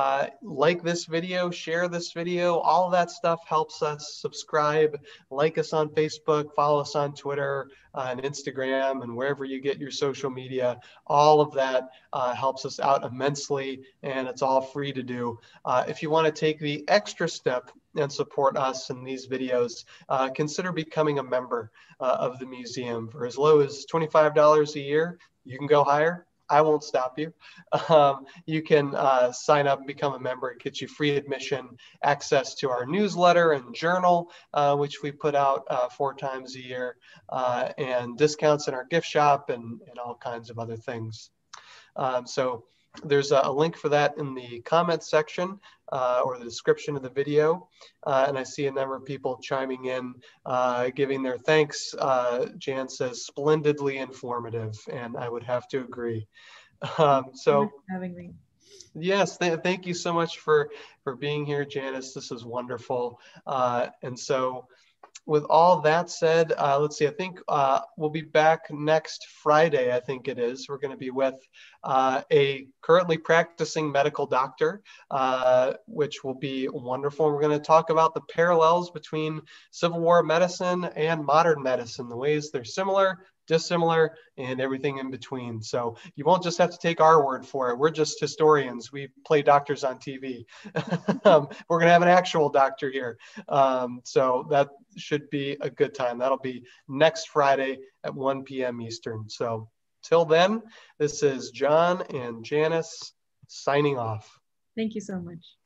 Uh, like this video, share this video, all that stuff helps us. Subscribe, like us on Facebook, follow us on Twitter uh, and Instagram and wherever you get your social media. All of that uh, helps us out immensely, and it's all free to do. Uh, if you want to take the extra step and support us in these videos, uh, consider becoming a member uh, of the museum for as low as twenty-five dollars a year. You can go higher. I won't stop you. Um, you can uh, sign up and become a member. It gets you free admission, access to our newsletter and journal, uh, which we put out uh, four times a year, uh, and discounts in our gift shop and, and all kinds of other things. Um, so there's a, a link for that in the comments section uh, or the description of the video. Uh, and I see a number of people chiming in, uh, giving their thanks. Uh, Jan says, splendidly informative. And I would have to agree. Um, so having me. Yes, th thank you so much for, for being here, Janice. This is wonderful. Uh, and so with all that said, uh, let's see, I think uh, we'll be back next Friday, I think it is. We're gonna be with uh, a currently practicing medical doctor, uh, which will be wonderful. We're gonna talk about the parallels between Civil War medicine and modern medicine, the ways they're similar, dissimilar, and everything in between. So you won't just have to take our word for it. We're just historians. We play doctors on T V. We're going to have an actual doctor here. Um, so that should be a good time. That'll be next Friday at one p m Eastern. So till then, this is John and Janice signing off. Thank you so much.